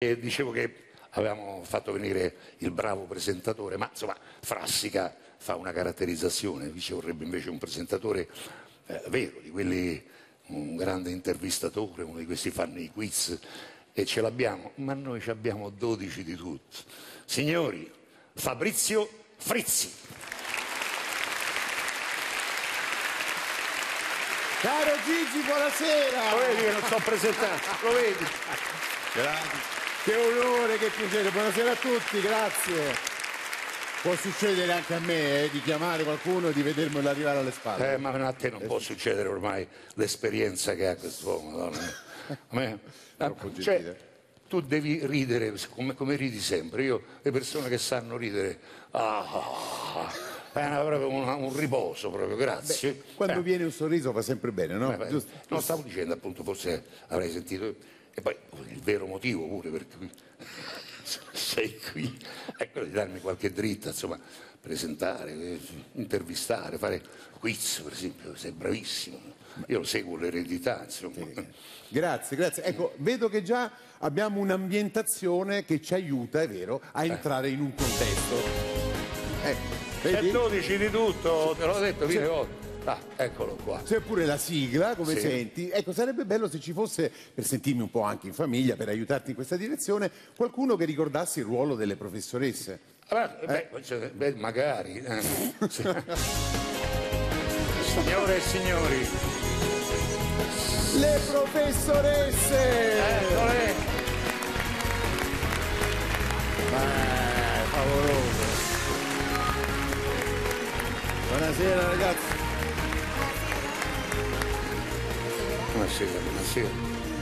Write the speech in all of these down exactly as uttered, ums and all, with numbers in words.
E dicevo che avevamo fatto venire il bravo presentatore, ma insomma Frassica fa una caratterizzazione, ci vorrebbe invece un presentatore eh, vero, di quelli, un grande intervistatore, uno di questi fanno i quiz, e ce l'abbiamo, ma noi ci abbiamo dodici di tutto. Signori, Fabrizio Frizzi. Caro Gigi, buonasera. Lo vedi che non sto presentando, lo vedi? Grazie. Che onore, che piacere, buonasera a tutti, grazie. Può succedere anche a me eh, di chiamare qualcuno e di vedermelo arrivare alle spalle. Eh, ma a te non eh, può sì. succedere ormai l'esperienza che ha quest'uomo. Ah, cioè, tu devi ridere come, come ridi sempre. Io, le persone che sanno ridere, ah, è una, proprio una, un riposo proprio, grazie. Beh, quando eh. viene un sorriso fa sempre bene, no? Beh, Giusto. No, stavo dicendo appunto, forse avrei sentito... E poi il vero motivo pure per cui sei qui è quello di darmi qualche dritta, insomma, presentare, intervistare, fare quiz, per esempio, sei bravissimo. Io lo seguo l'Eredità, insomma. Grazie, grazie. Ecco, vedo che già abbiamo un'ambientazione che ci aiuta, è vero, a entrare in un contesto. Ecco, eh, dodici di tutto, te l'ho detto mille volte. Ah, eccolo qua. C'è pure la sigla, come sì. senti. Ecco, sarebbe bello se ci fosse, per sentirmi un po' anche in famiglia, per aiutarti in questa direzione, qualcuno che ricordasse il ruolo delle professoresse. Allora, eh? beh, cioè, beh, magari. Eh. Signore e signori. Le professoresse! Eccole! Beh, favoloso. Buonasera, ragazzi. Buonasera, buonasera,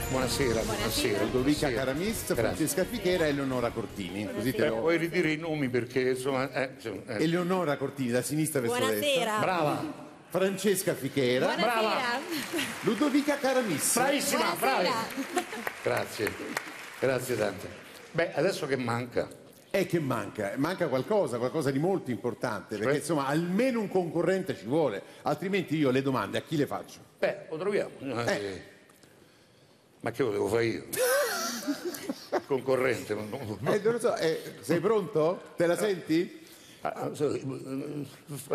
buonasera, buonasera. Ludovica Caramis, Francesca Fichera e Eleonora Cortini. Così te lo... Puoi ridire i nomi perché insomma... Eh, insomma eh. Eleonora Cortini, da sinistra verso destra. Buonasera. Brava. Francesca Fichera. Buonasera. Brava. Ludovica Caramis. Bravissima, brava. Grazie, grazie tante. Beh, adesso che manca? È che manca, manca qualcosa, qualcosa di molto importante, perché insomma almeno un concorrente ci vuole, altrimenti io le domande a chi le faccio? Beh, lo troviamo. Eh. Ma che lo devo fare io? Il concorrente. Eh, non lo so, eh, sei pronto? Te la senti?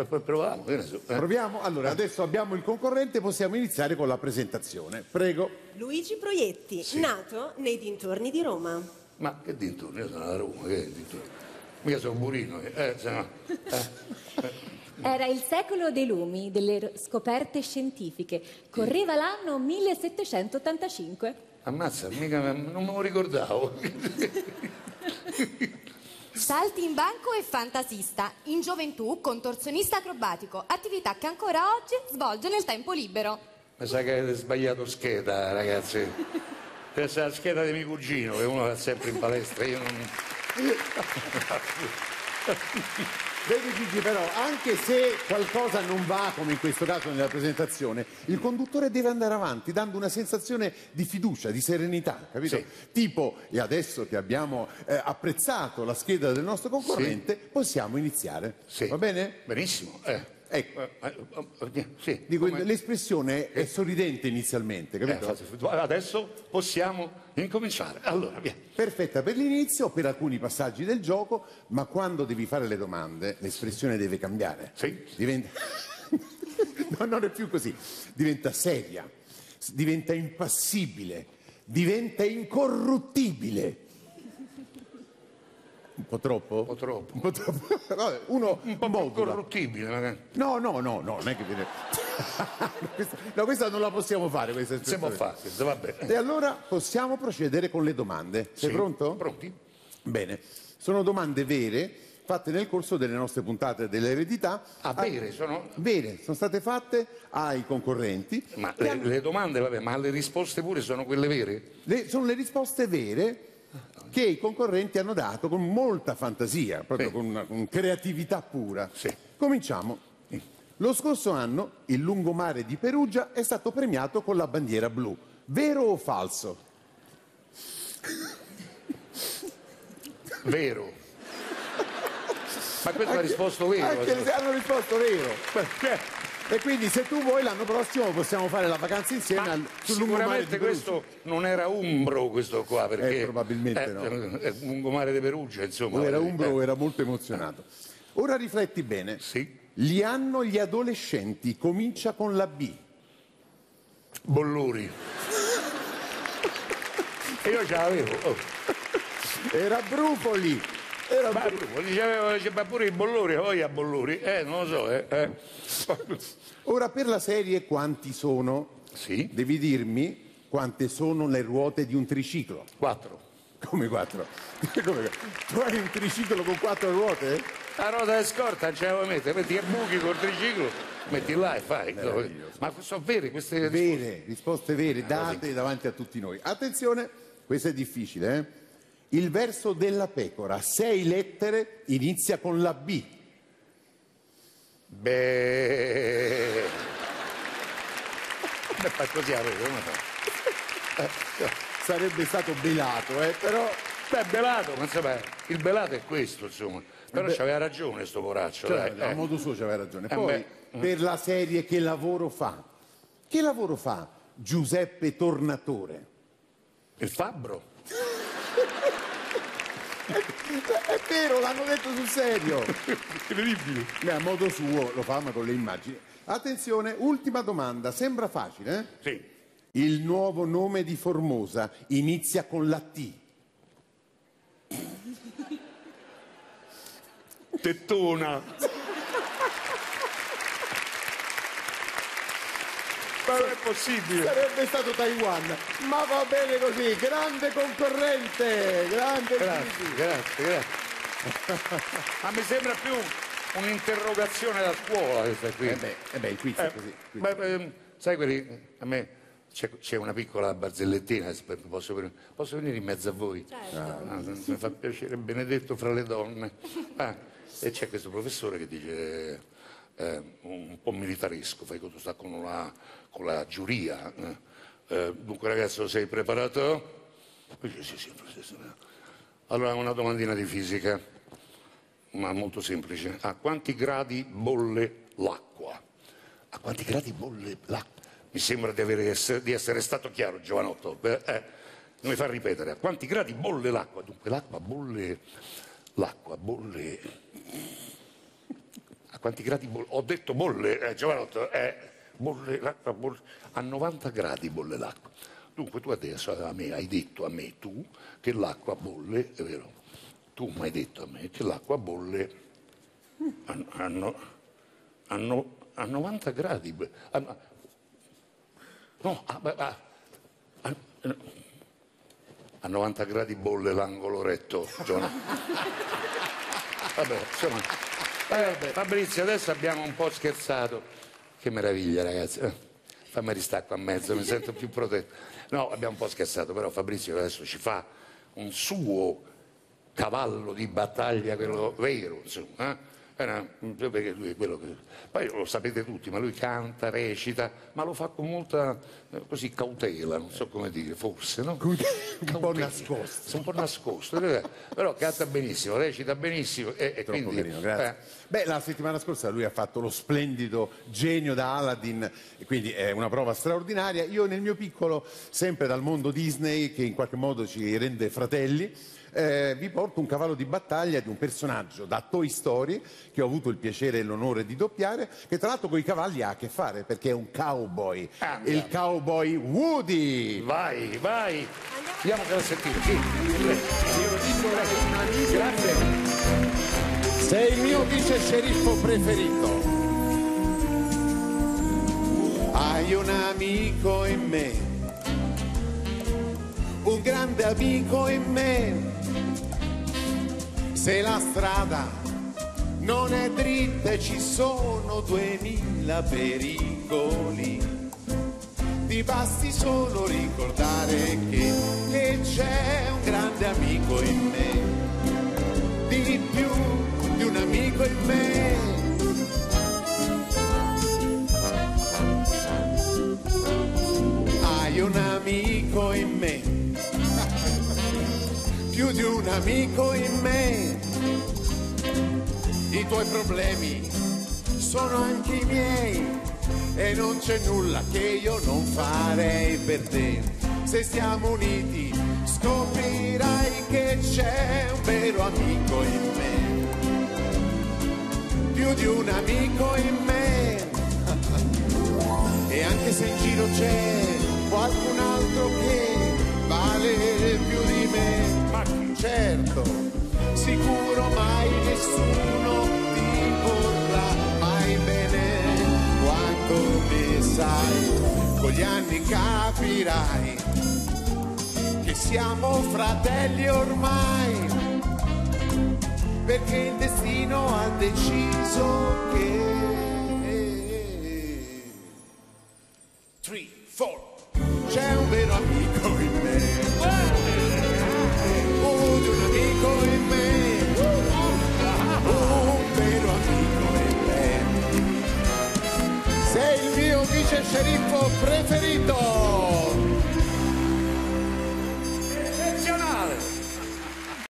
Proviamo. Proviamo? Allora, adesso abbiamo il concorrente, possiamo iniziare con la presentazione. Prego. Luigi Proietti, sì. nato nei dintorni di Roma. Ma che dintorni? Io sono da Roma, che dintorni? Mica sono Burino. Eh, se no, eh. Era il secolo dei lumi, delle scoperte scientifiche. Correva l'anno millesettecentottantacinque. Ammazza, mica non me lo ricordavo. Salti in banco e fantasista, in gioventù contorsionista acrobatico, attività che ancora oggi svolge nel tempo libero. Ma sa che avete sbagliato scheda, ragazzi. Questa è la scheda di mio cugino, che uno va sempre in palestra, io non... Vedi Gigi, però, anche se qualcosa non va, come in questo caso nella presentazione, il conduttore deve andare avanti, dando una sensazione di fiducia, di serenità, capito? Sì. Tipo, e adesso che abbiamo eh, apprezzato la scheda del nostro concorrente, sì. possiamo iniziare, sì. va bene? Benissimo, eh. Ecco, sì, l'espressione è sorridente inizialmente, capito? Eh, adesso possiamo incominciare. Allora, via. Perfetta per l'inizio, per alcuni passaggi del gioco, ma quando devi fare le domande l'espressione deve cambiare. Sì. Diventa... no, non è più così. Diventa seria, diventa impassibile, diventa incorruttibile. Un po' troppo? Un po' troppo. Un po' troppo. Vabbè, uno un po' modula. Corruttibile, magari. No, no, no, no, non è che viene... no, questa non la possiamo fare, questa espressione. Possiamo fare, va bene. E allora possiamo procedere con le domande. Sei sì. pronto? Pronti. Bene. Sono domande vere, fatte nel corso delle nostre puntate dell'Eredità. Ah, vere? Sono... Vere, sono state fatte ai concorrenti. Ma le, hanno... le domande, vabbè, ma le risposte pure sono quelle vere? Le, sono le risposte vere... che i concorrenti hanno dato con molta fantasia, proprio sì. con, una, con creatività pura. Sì. Cominciamo. Sì. Lo scorso anno il lungomare di Perugia è stato premiato con la bandiera blu. Vero o falso? Vero. Ma questa è la risposta vera. Anche hanno risposto vero. Perché? E quindi se tu vuoi l'anno prossimo possiamo fare la vacanza insieme al, sul lungomare di Perugia. Questo non era umbro questo qua, perché eh, probabilmente eh, no. È lungomare di Perugia, insomma. Non era umbro, eh. Era molto emozionato. Ora rifletti bene. Sì. Li hanno gli adolescenti, comincia con la B. Bolluri. E io ce l'avevo. Oh. Era Brufoli. Era ma, Brufoli. Diceva, diceva pure i Bolluri, poi a Bolluri. Eh, non lo so. Eh, eh. Ora, per la serie quanti sono? Sì. Devi dirmi quante sono le ruote di un triciclo. Quattro. Come quattro? Come... Tu hai un triciclo con quattro ruote? Eh? La ruota di scorta ce la vuoi mettere, metti a buchi col triciclo, metti là e fai. Ma sono vere queste risposte? Vere, risposte vere, date davanti a tutti noi. Attenzione, questo è difficile, eh? Il verso della pecora, sei lettere, inizia con la B. Beh... Beh, fa così a rete, come fa? Sarebbe stato belato, eh, però... Beh, belato, ma sapeva, il belato è questo, insomma. Però c'aveva ragione sto poraccio, cioè, dai. A eh. modo suo c'aveva ragione. Eh Poi, beh. per la serie Che lavoro fa? Che lavoro fa Giuseppe Tornatore? Il fabbro. È vero, l'hanno detto sul serio. Incredibile. Beh, a modo suo lo fa, ma con le immagini. Attenzione, ultima domanda, sembra facile, eh? Sì. Il nuovo nome di Formosa inizia con la T. Tettona. Ma non è possibile. Sarebbe stato Taiwan, ma va bene così. Grande concorrente, grande. Grazie, grazie, grazie. Ma mi sembra più un'interrogazione da scuola questa qui. Eh beh, eh beh il quiz è eh, così. Quiz. Ma, eh, sai quelli, a me c'è una piccola barzellettina, posso, posso venire in mezzo a voi? Certo. Ah, mi fa piacere, benedetto fra le donne. Ah. E c'è questo professore che dice, eh, un po' militaresco, fai conto, sta con la, con la giuria. Eh, dunque ragazzo, sei preparato? Dice, sì, sì, professore. Allora una domandina di fisica, ma molto semplice. A quanti gradi bolle l'acqua? A quanti gradi bolle l'acqua? Mi sembra di, avere, di essere stato chiaro, giovanotto. Eh, eh, non mi fa ripetere. A quanti gradi bolle l'acqua? Dunque l'acqua bolle... L'acqua bolle... A quanti gradi bolle? Ho detto bolle, eh, giovanotto, eh, bolle l'acqua, bolle... A novanta gradi bolle l'acqua. Dunque tu adesso a me hai detto a me, tu, che l'acqua bolle, è vero, tu mi hai detto a me che l'acqua bolle a, a, no, a, no, a novanta gradi. A, no, a, a, a, a, a novanta gradi bolle l'angolo retto, Giovanni. Vabbè, insomma, eh, Fabrizio, adesso abbiamo un po' scherzato. Che meraviglia, ragazzi. Fammi restare qua a mezzo, mi sento più protetto. No, abbiamo un po' scherzato, però Fabrizio adesso ci fa un suo cavallo di battaglia, quello vero, insomma. Eh? Perché lui è quello che... Poi lo sapete tutti, ma lui canta, recita, ma lo fa con molta così cautela, non so come dire, forse, no? Un po' nascosto. Un po' nascosto, però canta benissimo, recita benissimo e, e quindi... Carino, grazie. Eh. Beh, la settimana scorsa lui ha fatto lo splendido genio da Aladdin, quindi è una prova straordinaria. Io nel mio piccolo, sempre dal mondo Disney, che in qualche modo ci rende fratelli, Eh, vi porto un cavallo di battaglia di un personaggio da Toy Story che ho avuto il piacere e l'onore di doppiare, che tra l'altro con i cavalli ha a che fare perché è un cowboy, ah, il cowboy Woody. Vai, vai, andiamo a sentire. Sì. Sì. Grazie, sei il mio vice sceriffo preferito. Hai un amico in me, un grande amico in me. Se la strada non è dritta e ci sono duemila pericoli, ti basti solo ricordare che, che c'è un grande amico in me, di più di un amico in me. Hai un amico in me, più di un amico in me. I tuoi problemi sono anche i miei, e non c'è nulla che io non farei per te. Se stiamo uniti scoprirai che c'è un vero amico in me, più di un amico in me. E anche se in giro c'è qualcun altro che vale più di me, ma certo, sicuro mai nessuno ti vorrà mai bene quanto mi sai. Con gli anni capirai che siamo fratelli ormai, perché il destino ha deciso che three, four, c'è un vero amico.